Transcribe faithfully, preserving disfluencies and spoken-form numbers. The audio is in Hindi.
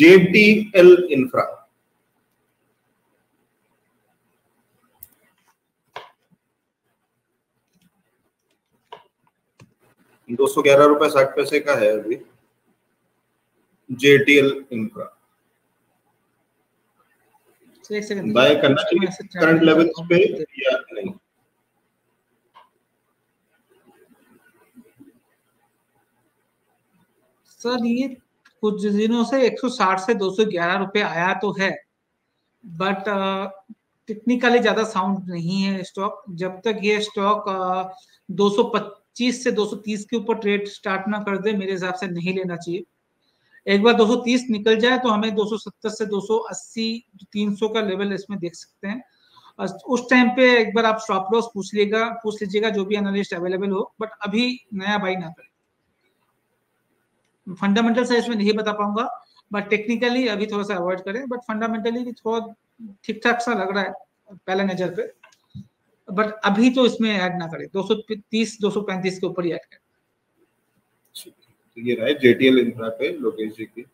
J T L Infra। दो सौ ग्यारह रुपए साठ पैसे का है अभी J T L Infra। Buy करना चाहिए करंट लेवल्स पे या नहीं? सर ये कुछ दिनों से एक सौ साठ से दो सौ ग्यारह रुपए आया तो है, बट टेक्निकली ज्यादा साउंड नहीं है स्टॉक। जब तक ये स्टॉक दो सौ पच्चीस से दो सौ तीस के ऊपर ट्रेड स्टार्ट ना कर दे, मेरे हिसाब से नहीं लेना चाहिए। एक बार दो सौ तीस निकल जाए तो हमें दो सौ सत्तर से दो सौ अस्सी तीन सौ का लेवल इसमें देख सकते हैं। उस टाइम पे एक बार आप स्टॉप लॉस पूछ लीजिएगा पूछ लीजिएगा जो भी एनालिस्ट अवेलेबल हो, बट अभी नया बाई ना करें। फंडामेंटल साइज में नहीं बता पाऊंगा, बट टेक्निकली अभी थोड़ा सा अवॉइड करें। बट फंडामेंटली भी थोड़ा ठीक ठाक सा लग रहा है पहले नजर पे, बट अभी तो इसमें ऐड ना करें। दो सौ तीस दो सौ पैंतीस के ऊपर ही ऐड करें। तो ये राय J T L Infra पे लोकेश जी की।